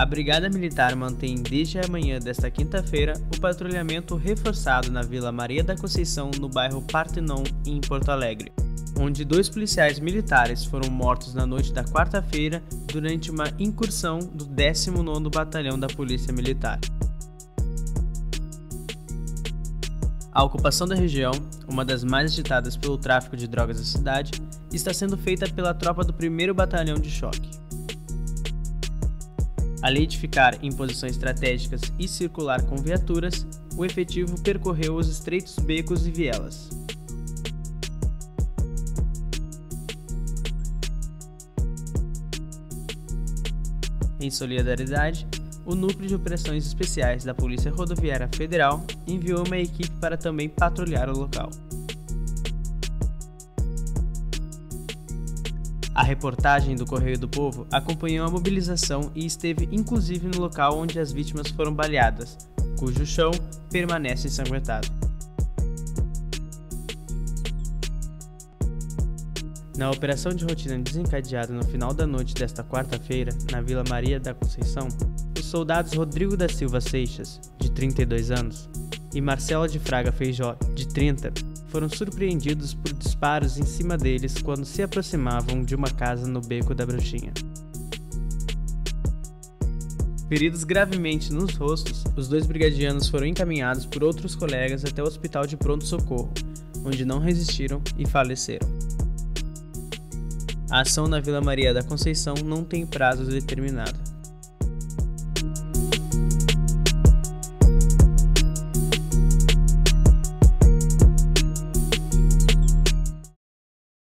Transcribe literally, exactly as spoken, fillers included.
A Brigada Militar mantém desde a manhã desta quinta-feira o patrulhamento reforçado na Vila Maria da Conceição, no bairro Partenon, em Porto Alegre, onde dois policiais militares foram mortos na noite da quarta-feira durante uma incursão do décimo nono Batalhão da Polícia Militar. A ocupação da região, uma das mais agitadas pelo tráfico de drogas da cidade, está sendo feita pela tropa do primeiro Batalhão de Choque. Além de ficar em posições estratégicas e circular com viaturas, o efetivo percorreu os estreitos becos e vielas. Em solidariedade, o Núcleo de Operações Especiais da Polícia Rodoviária Federal enviou uma equipe para também patrulhar o local. A reportagem do Correio do Povo acompanhou a mobilização e esteve inclusive no local onde as vítimas foram baleadas, cujo chão permanece ensanguentado. Na operação de rotina desencadeada no final da noite desta quarta-feira, na Vila Maria da Conceição, os soldados Rodrigo da Silva Seixas, de trinta e dois anos, e Marcela de Fraga Feijó, de trinta, foram surpreendidos por disparos em cima deles quando se aproximavam de uma casa no Beco da Bruxinha. Feridos gravemente nos rostos, os dois brigadianos foram encaminhados por outros colegas até o hospital de pronto-socorro, onde não resistiram e faleceram. A ação na Vila Maria da Conceição não tem prazo determinado.